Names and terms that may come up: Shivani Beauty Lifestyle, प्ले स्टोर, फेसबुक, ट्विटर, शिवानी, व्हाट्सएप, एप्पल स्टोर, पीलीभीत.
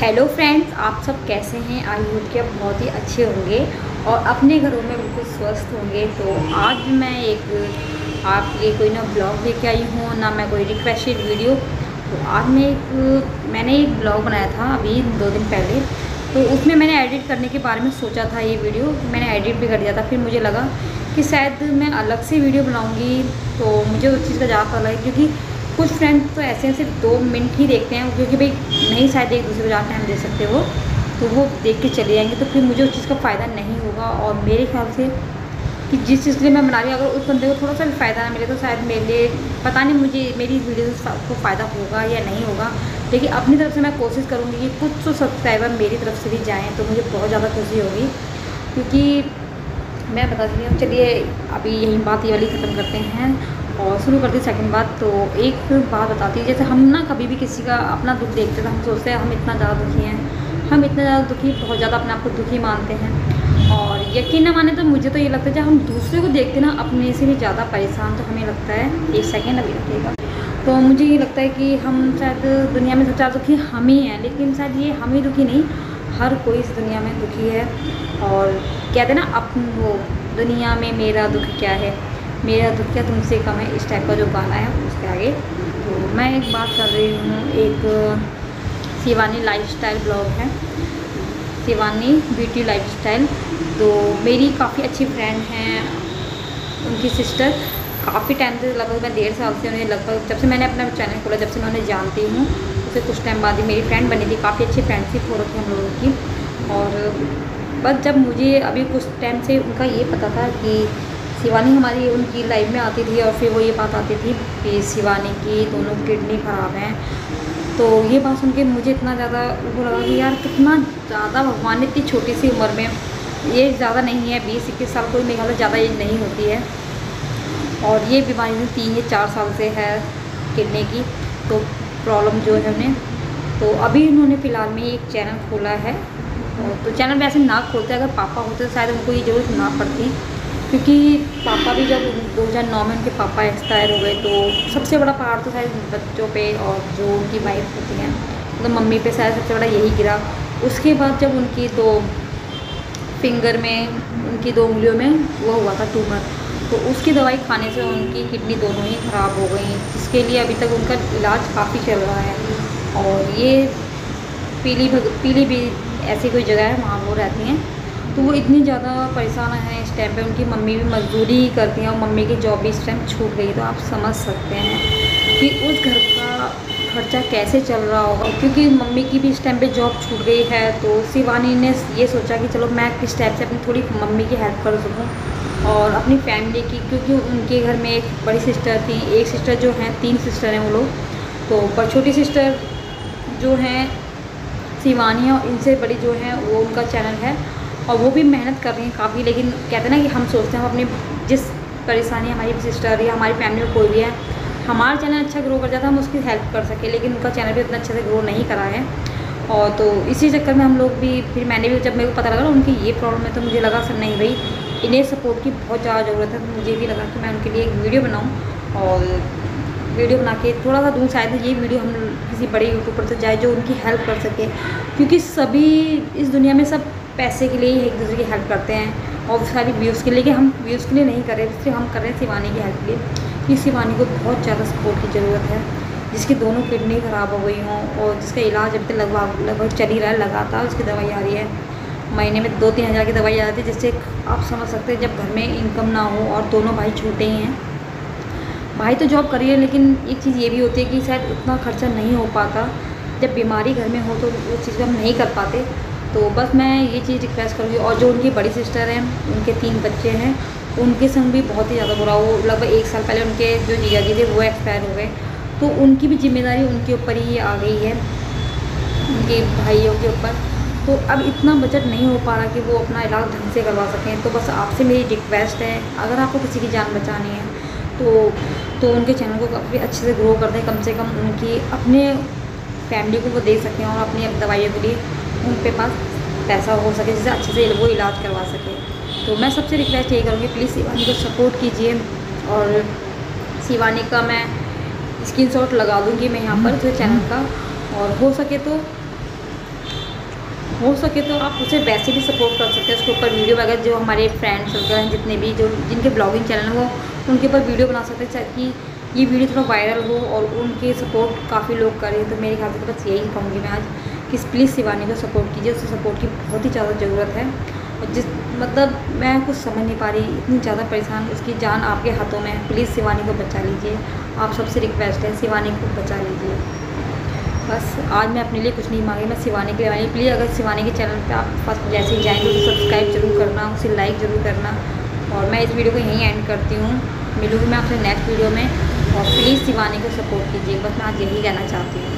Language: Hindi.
हेलो फ्रेंड्स, आप सब कैसे हैं? आई होप कि आप बहुत ही अच्छे होंगे और अपने घरों में बिल्कुल स्वस्थ होंगे। तो आज मैं एक आपके कोई ना ब्लॉग लेके आई हूँ ना मैं कोई रिफ्रेशिंग वीडियो। तो आज मैंने एक ब्लॉग बनाया था अभी 2 दिन पहले, तो उसमें मैंने एडिट करने के बारे में सोचा था। ये वीडियो मैंने एडिट भी कर दिया था, फिर मुझे लगा कि शायद मैं अलग से वीडियो बनाऊँगी तो मुझे उस चीज़ का ज़्यादा पता लगे, क्योंकि कुछ फ्रेंड्स तो ऐसे हैं सिर्फ 2 मिनट ही देखते हैं, क्योंकि भाई नहीं शायद एक दूसरे को ज़्यादा टाइम दे सकते हो तो वो देख के चले जाएंगे, तो फिर मुझे उस चीज़ का फ़ायदा नहीं होगा। और मेरे ख्याल से कि जिस चीज़ के लिए मैं बना रही हूँ, अगर उस बंदे को थोड़ा सा भी फ़ायदा ना मिले तो शायद मेरे लिए पता नहीं मुझे मेरी वीडियो को फ़ायदा होगा या नहीं होगा, लेकिन अपनी तरफ से मैं कोशिश करूँगी कि कुछ तो सब्सक्राइबर मेरी तरफ से भी जाएँ, तो मुझे बहुत ज़्यादा खुशी होगी। क्योंकि मैं बता रही हूँ, चलिए अभी यही बात ये वाली ख़त्म करते हैं और शुरू करती सेकंड बात। तो एक बात बताती है, जैसे हम ना कभी भी किसी का अपना दुख देखते तो हम सोचते हैं हम इतना ज़्यादा दुखी हैं, हम इतना ज़्यादा दुखी, बहुत ज़्यादा अपने आप को दुखी मानते हैं। और यकीन ना माने तो मुझे तो ये लगता है जब हम दूसरे को देखते ना अपने से भी ज़्यादा परेशान तो हमें लगता है। एक सेकेंड अभी लगेगा। तो मुझे ये लगता है कि हम शायद दुनिया में सबसे ज़्यादा दुखी हम ही हैं, लेकिन शायद ये हम ही दुखी नहीं, हर कोई इस दुनिया में दुखी है। और कहते हैं ना अपन वो दुनिया में मेरा दुख क्या है, मेरा दुख क्या तुमसे कम है, इस टाइप का जो गाना है उसके आगे। तो मैं एक बात कर रही हूँ, एक शिवानी लाइफस्टाइल ब्लॉग है, शिवानी ब्यूटी लाइफस्टाइल। तो मेरी काफ़ी अच्छी फ्रेंड हैं, उनकी सिस्टर, काफ़ी टाइम से लगभग मैं 1.5 साल से उन्हें लगभग जब से मैंने अपना चैनल खोला जब से मैं उन्हें जानती हूँ, उससे कुछ टाइम बाद ही मेरी फ्रेंड बनी थी। काफ़ी अच्छी फ्रेंडशिप हो रखी हम लोगों की। और बस जब मुझे अभी कुछ टाइम से उनका ये पता था कि शिवानी हमारी उनकी लाइफ में आती थी, और फिर वो ये बात आती थी कि शिवानी की दोनों किडनी ख़राब हैं, तो ये बात सुन के मुझे इतना ज़्यादा वो लगा कि यार कितना ज़्यादा भगवान ने इतनी छोटी सी उम्र में, ये ज़्यादा नहीं है 20-21 साल, कोई मेरे ख्याल ज़्यादा एज नहीं होती है। और ये बीमारी 3 या 4 साल से है किडनी की तो प्रॉब्लम जो है उन्हें। तो अभी इन्होंने फ़िलहाल में एक चैनल खोला है, तो चैनल वैसे ना खोलते, अगर पापा होते तो शायद उनको ये ज़रूरत ना पड़ती, क्योंकि पापा भी जब 2009 में उनके पापा एक्सपायर हो गए तो सबसे बड़ा पहाड़ तो शायद बच्चों पे और जो उनकी वाइफ होती हैं मतलब तो मम्मी पे शायद सबसे बड़ा यही गिरा। उसके बाद जब उनकी 2 फिंगर में, उनकी 2 उंगलियों में वो हुआ था ट्यूमर, तो उसकी दवाई खाने से उनकी किडनी दोनों ही ख़राब हो गई, जिसके लिए अभी तक उनका इलाज काफ़ी चल रहा है। और ये पीलीभीत ऐसी कोई जगह है वहाँ वो रहती हैं, तो वो इतनी ज़्यादा परेशान है इस टाइम पे। उनकी मम्मी भी मजदूरी ही करती हैं और मम्मी की जॉब भी इस टाइम छूट गई, तो आप समझ सकते हैं कि उस घर का खर्चा कैसे चल रहा होगा, क्योंकि मम्मी की भी इस टाइम पे जॉब छूट गई है। तो शिवानी ने ये सोचा कि चलो मैं किस टाइप से अपनी थोड़ी मम्मी की हेल्प कर सकूँ और अपनी फैमिली की, क्योंकि उनके घर में एक बड़ी सिस्टर थी, एक सिस्टर जो हैं, 3 सिस्टर हैं वो लोग, तो पर छोटी सिस्टर जो हैं शिवानी, और इनसे बड़ी जो हैं वो उनका चैनल है और वो भी मेहनत कर रही हैं काफ़ी। लेकिन कहते हैं ना कि हम सोचते हैं हम अपनी जिस परेशानी हमारी सिस्टर या हमारी फैमिली में कोई भी है, हमारा चैनल अच्छा ग्रो कर जाता है हम उसकी हेल्प कर सके, लेकिन उनका चैनल भी उतना अच्छे से ग्रो नहीं करा है। और तो इसी चक्कर में हम लोग भी, फिर मैंने भी जब मेरे को पता लगा उनकी ये प्रॉब्लम है तो मुझे लगा सर नहीं भाई, इन्हें सपोर्ट की बहुत ज़्यादा ज़रूरत है। तो मुझे भी लगा कि मैं उनके लिए एक वीडियो बनाऊँ और वीडियो बना के थोड़ा सा दूँ, शायद ये वीडियो हम किसी बड़े यूट्यूबर से जाए जो उनकी हेल्प कर सके, क्योंकि सभी इस दुनिया में सब पैसे के लिए एक दूसरे की हेल्प करते हैं और सारी व्यूज़ के लिए, कि हम व्यूज़ के लिए नहीं कर रहे, इससे हम कर रहे हैं शिवानी की हेल्प के लिए, कि शिवानी को बहुत ज़्यादा सपोर्ट की ज़रूरत है, जिसकी दोनों किडनी ख़राब हो गई हों और जिसका इलाज अब तक लगभग चल ही रहा है, लगातार उसकी दवाई आ रही है, महीने में 2-3 हज़ार की दवाई आ जाती है, जिससे आप समझ सकते हैं जब घर में इनकम ना हो। और दोनों भाई छोटे ही हैं, भाई तो जॉब करिए, लेकिन एक चीज़ ये भी होती है कि शायद उतना खर्चा नहीं हो पाता, जब बीमारी घर में हो तो उस चीज़ को हम नहीं कर पाते। तो बस मैं ये चीज़ रिक्वेस्ट करूँगी। और जो उनकी बड़ी सिस्टर हैं, उनके 3 बच्चे हैं, उनके संग भी बहुत ही ज़्यादा बुरा हो, लगभग 1 साल पहले उनके जो जीजा जी थे वो एक्सपायर हो गए, तो उनकी भी जिम्मेदारी उनके ऊपर ही आ गई है, उनके भाइयों के ऊपर। तो अब इतना बजट नहीं हो पा रहा कि वो अपना इलाज ढंग से करवा सकें, तो बस आपसे मेरी रिक्वेस्ट है अगर आपको किसी की जान बचानी है तो उनके चैनल को काफ़ी अच्छे से ग्रो कर दें, कम से कम उनकी अपने फैमिली को वो दे सकें और अपनी दवाइयों के लिए उनके पास पैसा हो सके, जिससे अच्छे से वो इलाज करवा सके। तो मैं सबसे रिक्वेस्ट यही करूँगी, प्लीज़ शिवानी को सपोर्ट कीजिए। और शिवानी का मैं स्क्रीनशॉट लगा दूँगी मैं यहाँ पर जो चैनल का, और हो सके तो हो सके तो आप उसे वैसे भी सपोर्ट कर सकते हैं। उसके ऊपर वीडियो वगैरह जो हमारे फ्रेंड्स वगैरह हैं जितने भी जो जिनके ब्लॉगिंग चैनल हो उनके ऊपर वीडियो बना सकते हैं ताकि ये वीडियो थोड़ा वायरल हो और उनके सपोर्ट काफ़ी लोग करें। तो मेरे ख्याल से तो बस यही कहूँगी मैं आज कि प्लीज़ शिवानी को सपोर्ट कीजिए, उससे सपोर्ट की बहुत ही ज़्यादा ज़रूरत है। और जिस मतलब मैं कुछ समझ नहीं पा रही, इतनी ज़्यादा परेशान, उसकी जान आपके हाथों में है। प्लीज़ शिवानी को बचा लीजिए, आप सबसे रिक्वेस्ट है शिवानी को बचा लीजिए। बस आज मैं अपने लिए कुछ नहीं मांगी, मैं शिवानी के लिए मांगी। प्लीज़ अगर शिवानी के चैनल पर आप फर्स्ट जैसे ही जाएंगे उसे सब्सक्राइब जरूर करना, उसे लाइक ज़रूर करना। और मैं इस वीडियो को यहीं एंड करती हूँ, मिलूँगी मैं आपसे नेक्स्ट वीडियो में। और प्लीज़ शिवानी को सपोर्ट कीजिए, बस मैं आज यही कहना चाहती हूँ।